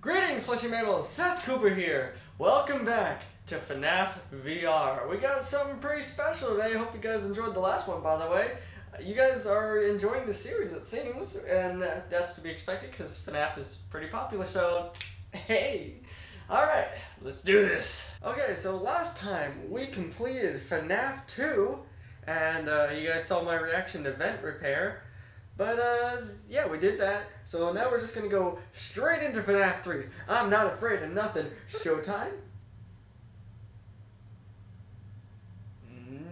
Greetings, fleshy mammals! Seth Cooper here. Welcome back to FNAF VR. We got something pretty special today. Hope you guys enjoyed the last one, by the way. You guys are enjoying the series, it seems, and that's to be expected because FNAF is pretty popular, so hey! Alright, let's do this! Okay, so last time we completed FNAF 2, and you guys saw my reaction to vent repair. But, yeah, we did that, so now we're just gonna go straight into FNAF 3. I'm not afraid of nothing. Showtime?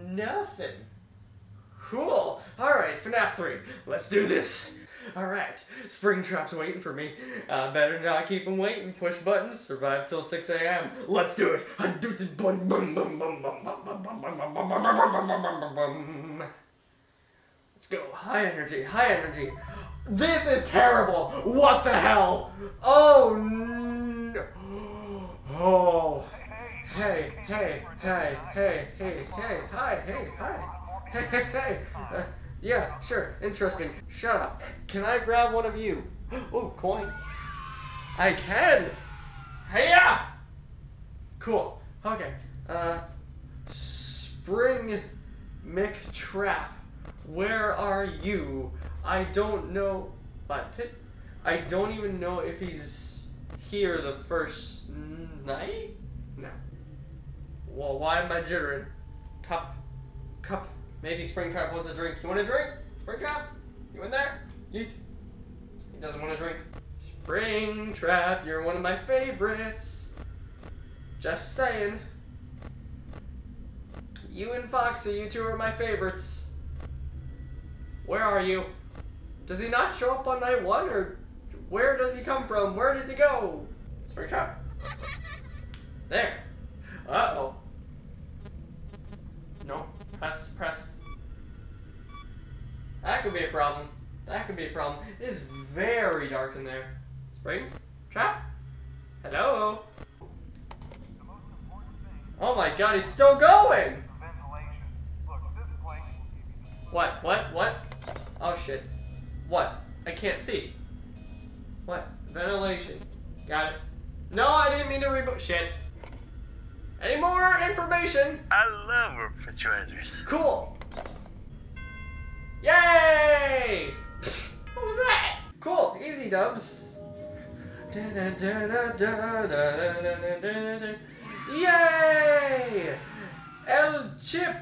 Nothing. Cool. Alright, FNAF 3. Let's do this. Alright, Springtrap's waiting for me. Better not keep him waiting. Push buttons, survive till 6 a.m. Let's do it. Let's go. High energy, high energy. This is terrible. What the hell? Oh, no. Oh. Hey, hey, hey, hey, hey, hey, hi, hey, hi. Hey, hey, hey. Yeah, sure. Interesting. Shut up. Can I grab one of you? Oh, coin. I can. Hey-ya. Cool. Okay. Spring McTrap. Where are you? I don't know, but I don't even know if he's here the first night? No. Well, why am I jittering? Cup. Maybe Springtrap wants a drink. You want a drink? Springtrap? You in there? He doesn't want a drink. Springtrap, you're one of my favorites. Just saying. You and Foxy, you two are my favorites. Where are you? Does he not show up on night one, or where does he come from? Where does he go? Springtrap. There. Uh-oh. No. Press. That could be a problem. That could be a problem. It is very dark in there. Springtrap? Hello? The most important thing. Oh my god, he's still going! Ventilation. Look, this place. What? Oh shit. What? I can't see. What? Ventilation. Got it. No, I didn't mean to reboot. Shit. Any more information? I love refrigerators. Cool. Yay! What was that? Cool. Easy dubs. Yay! El Chip.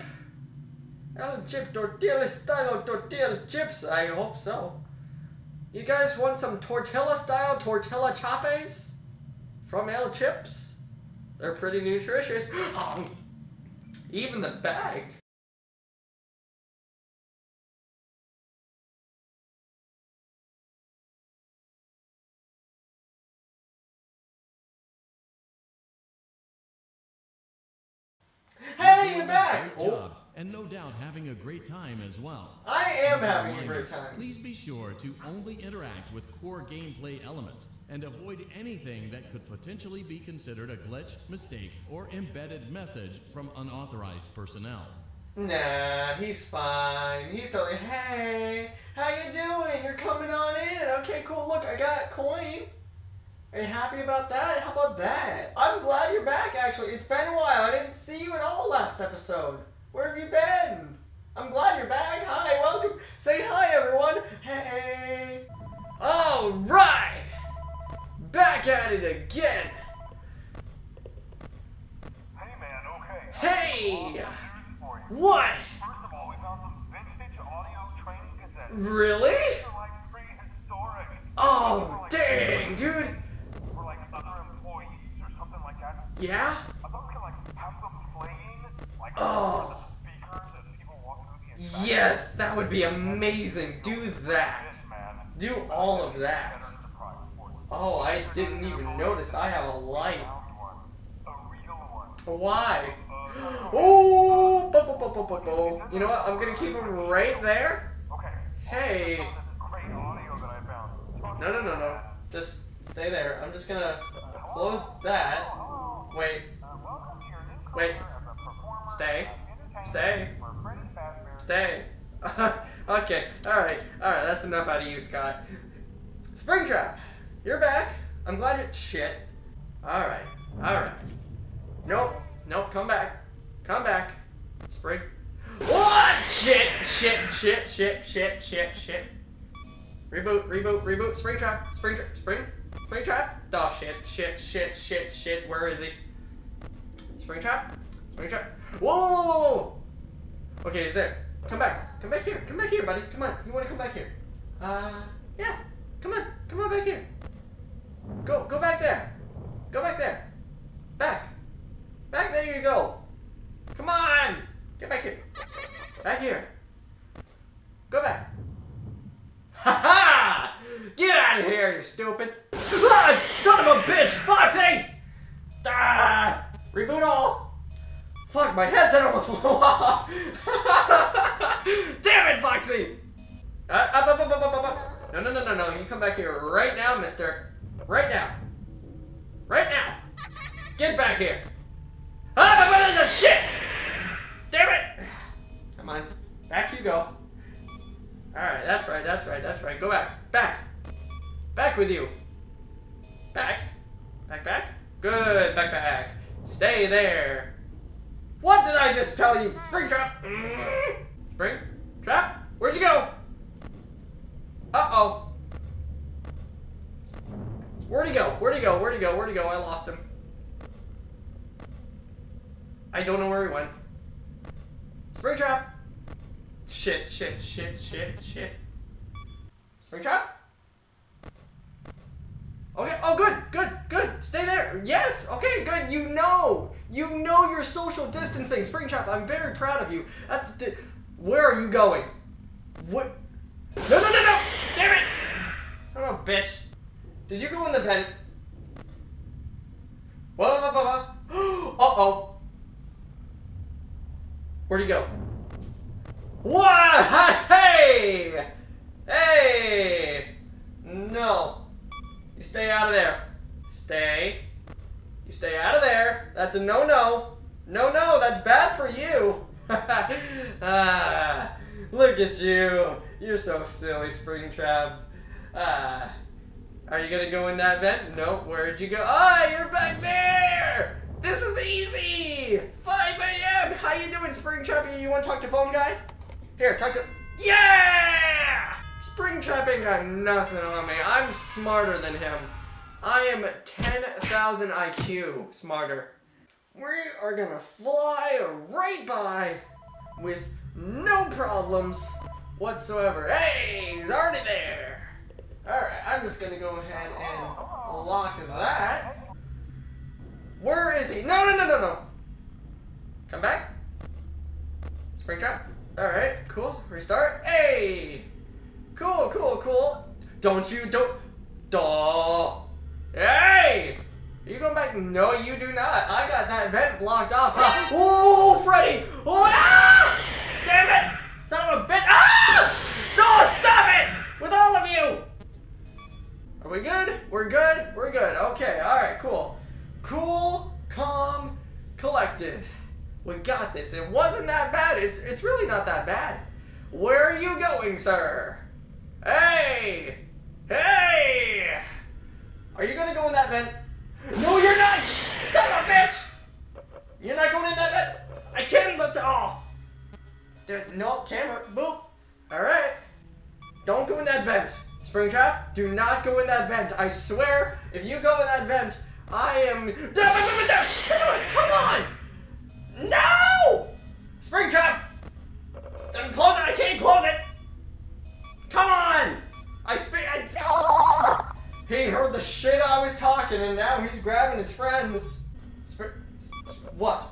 El Chip tortilla style tortilla chips. I hope so. You guys want some tortilla style tortilla chapes from El Chips? They're pretty nutritious. Even the bag. Hey, you're back! And no doubt having a great time as well. I am having a great time. Please be sure to only interact with core gameplay elements and avoid anything that could potentially be considered a glitch, mistake, or embedded message from unauthorized personnel. Nah, he's fine. He's totally, hey, how you doing? You're coming on in. Okay, cool. Look, I got coin. Are you happy about that? How about that? I'm glad you're back, actually. It's been a while. I didn't see you at all last episode. Where have you been? I'm glad you're back. Hi, welcome. Say hi, everyone. Hey. All right. Back at it again. Hey, man. Okay. Hey. What? First of all, we found some vintage audio training cassettes. Really? These are like prehistoric. Oh, like dang, dude. Or like other employees or something like that. Yeah. I thought we could like have them playing like. Oh. Yes, that would be amazing. Do that. Do all of that. Oh, I didn't even notice I have a light. Why? Oh, you know what? I'm gonna keep him right there. Hey. No. Just stay there. I'm just gonna close that. Wait. Stay. Okay, alright, that's enough out of you, Scott. Springtrap, you're back. I'm glad it's shit. Alright, alright. Nope, nope, come back. Come back. Spring. What? Shit, shit, shit, shit, shit, shit, shit. Reboot, reboot, reboot. Springtrap, Springtrap, Springtrap. Oh shit, shit, shit, shit, shit. Where is he? Springtrap, Springtrap. Whoa! Okay, he's there. Come back. Come back here, buddy. Come on. You want to come back here? Yeah. Come on back here. Go back there. Go back there. Back there you go. Come on. Get back here. Back here. Go back. Ha ha! Get out of here, you stupid. Ah, son of a bitch, Foxy! Ah! Reboot all. Fuck, my headset almost flew off! Damn it, Foxy! Up. No, you come back here right now, mister. Right now! Get back here! Ah, my brother's a shit! Damn it! Come on, back you go. Alright, that's right. Go back, back with you. Back. Good, back. Stay there. What did I just tell you? Springtrap! Springtrap? Where'd you go? Uh-oh. Where'd he go? I lost him. I don't know where he went. Springtrap! Shit. Springtrap? Okay, oh good. Stay there. Yes, okay, good. You know you're social distancing. Springtrap, I'm very proud of you. That's where are you going? What? No. Damn it. I don't know, bitch. Did you go in the vent? Whoa. Uh-oh. Where'd he go? What? Hey. No. You stay out of there. You stay out of there. That's a no-no. No, that's bad for you. Ah, look at you. You're so silly, Springtrap. Ah, are you gonna go in that vent? Nope, where'd you go? Ah, you're back there! This is easy! 5 a.m. How you doing, Springtrap? You wanna talk to Phone Guy? Here, talk to... Yeah! Springtrap ain't got nothing on me. I'm smarter than him. I am 10,000 IQ smarter. We are gonna fly right by with no problems whatsoever. Hey, he's already there. Alright, I'm just gonna go ahead and lock that. Where is he? No. Come back. Springtrap. Alright, cool. Restart. Hey! Cool. Don't. Hey! Are you going back? No, you do not. I got that vent blocked off. Huh? Oh, Freddy! Oh, ah! Damn it! Son of a bitch! Ah! No, stop it! With all of you! Are we good? We're good. Okay, alright, cool. Cool, calm, collected. We got this. It wasn't that bad. It's really not that bad. Where are you going, sir? Hey! Are you gonna go in that vent? No, you're not! Son of a bitch! You're not going in that vent? I can't look to all! No, camera, boop! Alright. Don't go in that vent. Springtrap, do not go in that vent. I swear, if you go in that vent, I am... Come on! No! Springtrap! Close it! I can't close it! Come on! He heard the shit I was talking, and now he's grabbing his friends. What?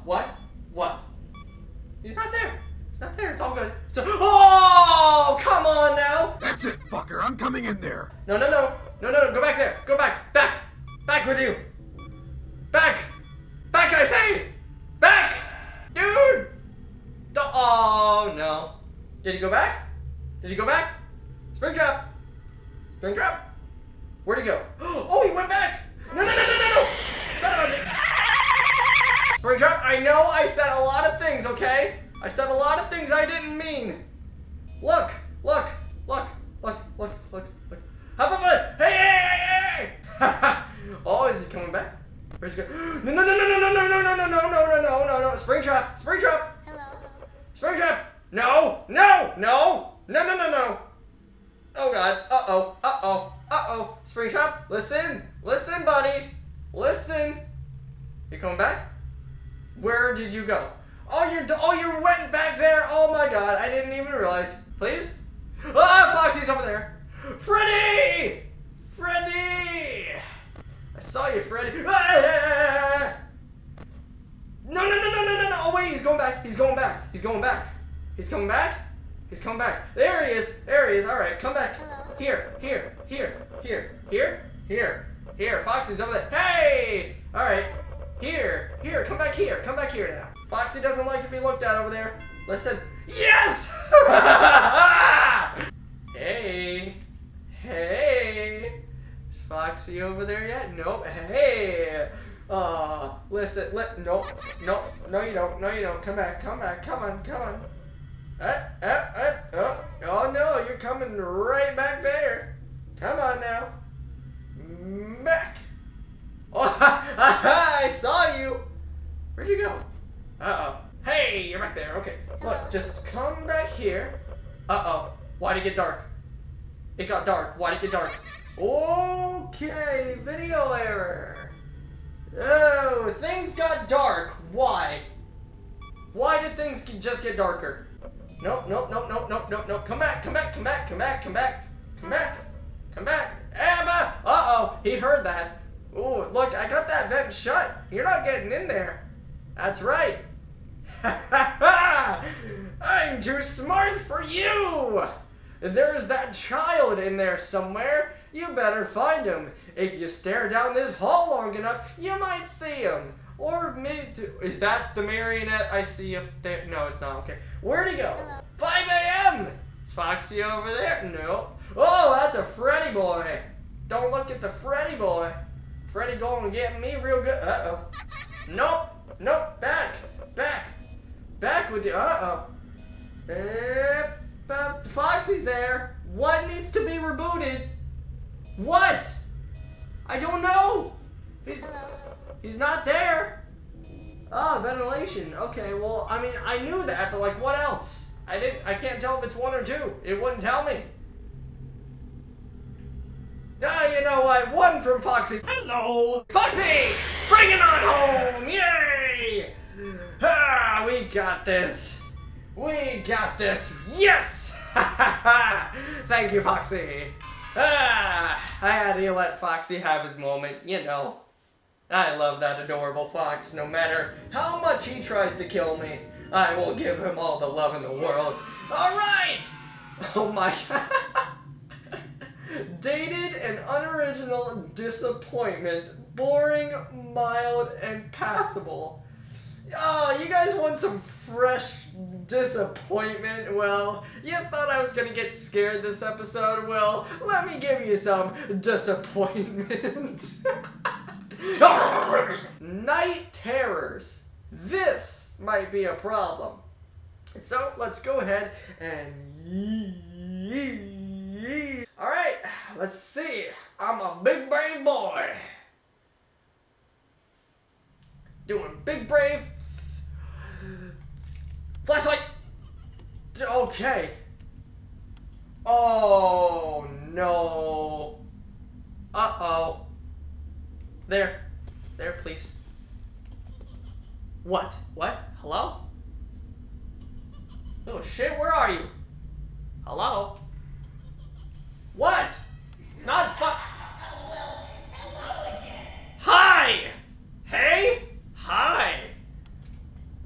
He's not there. It's all good. Oh! Come on now. That's it, fucker. I'm coming in there. No. Go back there. Go back. Back with you. Back. I say. Back, dude. Oh no. Did he go back? Springtrap. Where'd he go? Oh, he went back! No! Son of a bitch! Springtrap, I know I said a lot of things, okay? I said a lot of things I didn't mean. Look. Hey! coming back. Freddy's going. No. Springtrap. Springtrap. Hello. Springtrap. No. Oh god. Uh oh. Springtrap. Listen, buddy. Listen. You coming back? Where did you go? Oh, you went back there. Oh my god. I didn't even realize. Please. Ah, Foxy's over there. Freddy! I saw you, Freddy. Ah! No. Oh wait, he's going back. He's coming back. There he is. All right, come back. Hello. Here. Foxy's over there. Hey! All right. Here. Come back here now. Foxy doesn't like to be looked at over there. Listen. Yes! Hey. Is Foxy over there yet? Nope. Hey. Listen. No, you don't. Come back. Come on. Oh no, you're coming right back there. Come on now. Back. Oh, I saw you. Where'd you go? Uh-oh. Hey, you're back there. Okay. Look, just come back here. Uh-oh. Why'd it get dark? It got dark. Okay, video error. Oh, things got dark. Why? Why did things just get darker? Nope. Come back. Emma! Uh-oh, he heard that. Oh, look, I got that vent shut. You're not getting in there. That's right. I'm too smart for you. There's that child in there somewhere. You better find him. If you stare down this hall long enough, you might see him. Or maybe... Is that the marionette I see up there? No, it's not. Okay. Where'd he go? 5 a.m. Is Foxy over there? No. Oh, that's a Freddy boy. Don't look at the Freddy boy. Freddy going to get me real good. Uh-oh. Nope. Back with you. Uh-oh. Foxy's there. What needs to be rebooted? What? I don't know. He's not there. Oh, ventilation. Okay, well, I mean, I knew that, but like, what else? I can't tell if it's one or two. It wouldn't tell me. Ah, you know what? One from Foxy. Hello, Foxy. Bring it on home. Yay! Ah, we got this. Yes! Thank you, Foxy. Ah, I had to let Foxy have his moment, you know. I love that adorable fox. No matter how much he tries to kill me, I will give him all the love in the world. All right! Oh my god. Dated and unoriginal disappointment. Boring, mild, and passable. Oh, you guys want some fresh disappointment? Well, you thought I was gonna get scared this episode? Well, let me give you some disappointment. Night terrors. This might be a problem. So let's go ahead and alright, let's see. I'm a big brave boy. Doing big brave. Flashlight! Okay. Oh no. Uh-oh. There, please. What? Hello? Oh shit, where are you? Hello? What? It's not fu- Hello again. Hi! Hey? Hi!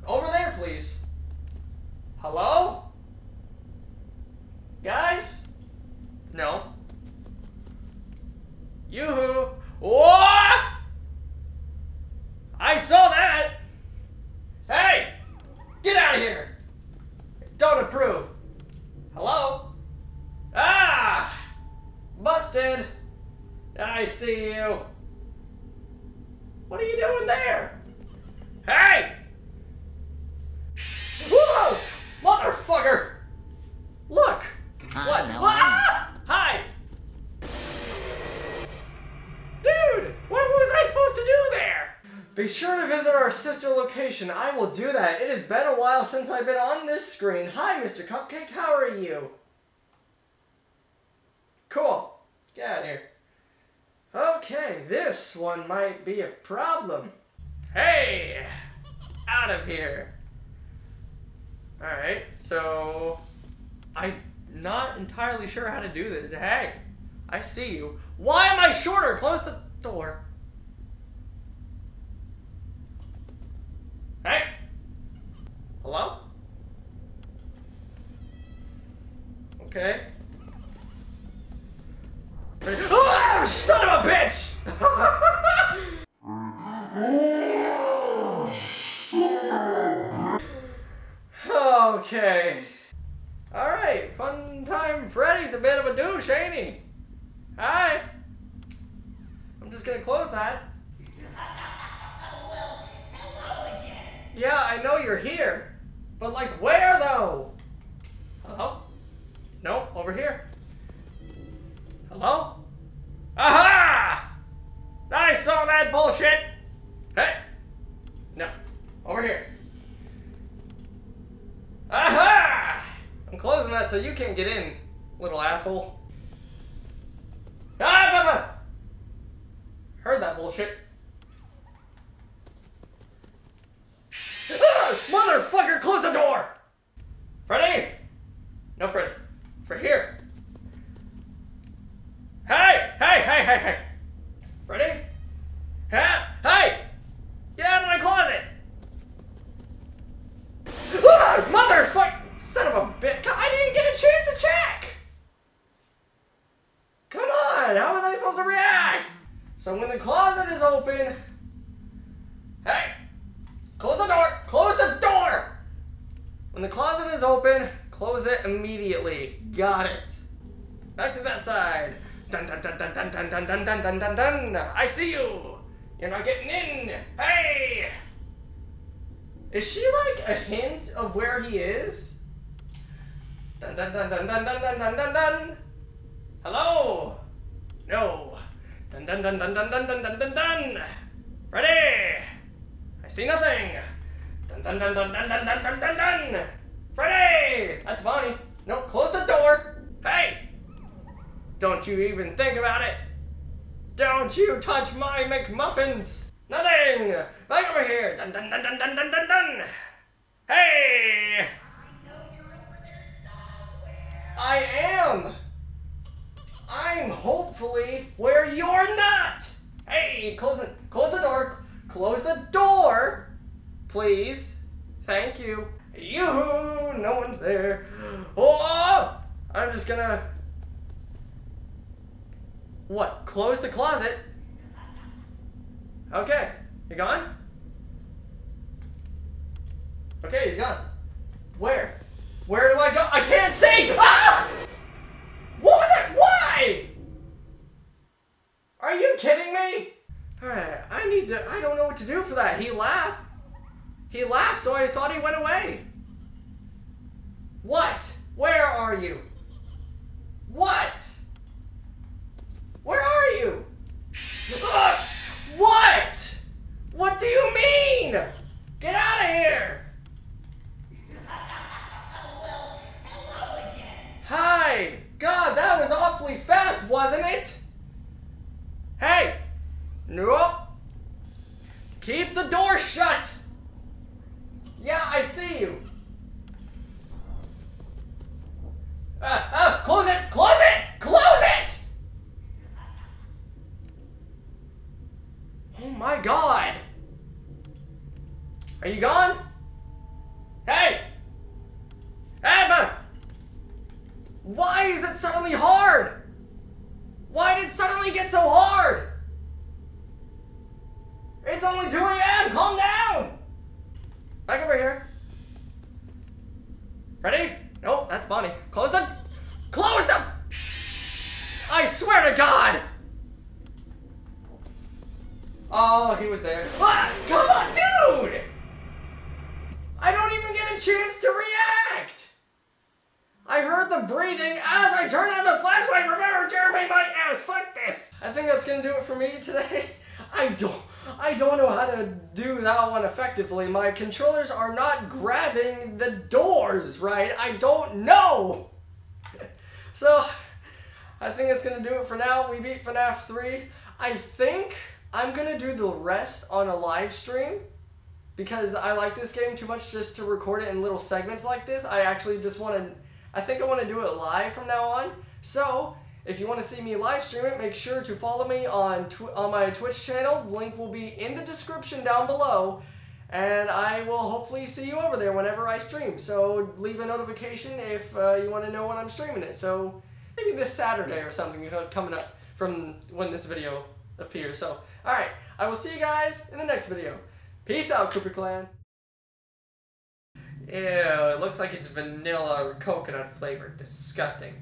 Over there, please. Hello? Guys? No. Yoo-hoo! Whoa! I saw that! Hey! Get out of here! Don't approve. Hello? Ah! Busted! I see you. What are you doing there? Hey! Whoa! Motherfucker! Look! What? Ah! Hi! Dude! What was I supposed to do? Be sure to visit our sister location. I will do that. It has been a while since I've been on this screen. Hi, Mr. Cupcake. How are you? Cool. Get out of here. Okay, this one might be a problem. Hey! Out of here. Alright, so... I'm not entirely sure how to do this. Hey! I see you. Why am I shorter? Close the door. Hey! Hello? Okay. Oh, son of a bitch! Okay. Alright, fun time. Freddy's a bit of a douche, ain't he? Hi! I'm just gonna close that. Yeah, I know you're here. But, like, where, though? Hello? No, over here. Hello? Aha! I saw that bullshit! Hey! No. Over here. Aha! I'm closing that so you can't get in, little asshole. Ah, Bubba! Heard that bullshit. Ah, motherfucker, close the door! Freddy! No, Freddy. For here. Hey! Hey, hey, hey, hey! Freddy? Huh? Hey! Get out of my closet! Ah, motherfucker! Son of a bitch! I didn't get a chance to check! Come on! How was I supposed to react? So when the closet is open... Hey! Close the door! Close the door! When the closet is open, close it immediately. Got it. Back to that side. Dun dun dun dun dun dun dun dun dun dun dun. I see you! You're not getting in! Hey! Is she like a hint of where he is? Dun dun dun dun dun dun dun dun dun dun! Hello? No. Dun dun dun dun dun dun dun dun dun dun! Ready! I see nothing! Dun dun dun dun dun dun dun dun dun dun! Freddy! That's Bonnie! No, close the door! Hey! Don't you even think about it! Don't you touch my McMuffins! Nothing! Back over here! Dun dun dun dun dun dun dun dun! Hey! I know you're over there somewhere! I am! I'm hopefully where you're not! Hey! Close the door! Close the door, please. Thank you. Yoo-hoo, no one's there. Oh, I'm just gonna... What, close the closet? Okay, you gone? Okay, he's gone. Where? Where do I go? I can't see! Ah! What was it? Why? Are you kidding me? Alright, I don't know what to do for that. He laughed, so I thought he went away. What? Where are you? What? Where are you? What? What do you mean? Get out of here! Hello again. Hi! God, that was awfully fast, wasn't it? Hey! Nope. Keep the door shut. Yeah, I see you. Close it! Close it! Close it! Oh my God. Are you gone? Hey! Emma! Why is it suddenly hard? Why did it suddenly get so hard? It's only 2 a.m. Calm down! Back over here. Ready? Nope, that's Bonnie. Close the... Close the... I swear to God! Oh, he was there. Ah, come on, dude! I don't even get a chance to react! I heard the breathing as I turned on the flashlight. Remember, Jeremy, my ass. Fuck this! I think that's gonna do it for me today. I don't... I don't know how to do that one effectively. My controllers are not grabbing the doors, right? I don't know! So, I think that's gonna do it for now. We beat FNAF 3. I think I'm gonna do the rest on a live stream, because I like this game too much just to record it in little segments like this. I actually just want to, I think I want to do it live from now on. So, if you want to see me live stream it, make sure to follow me on my Twitch channel. Link will be in the description down below. And I will hopefully see you over there whenever I stream. So, leave a notification if you want to know when I'm streaming it. So, maybe this Saturday or something coming up from when this video appears. So, alright, I will see you guys in the next video. Peace out, Cooper Clan. Ew, it looks like it's vanilla or coconut flavored. Disgusting.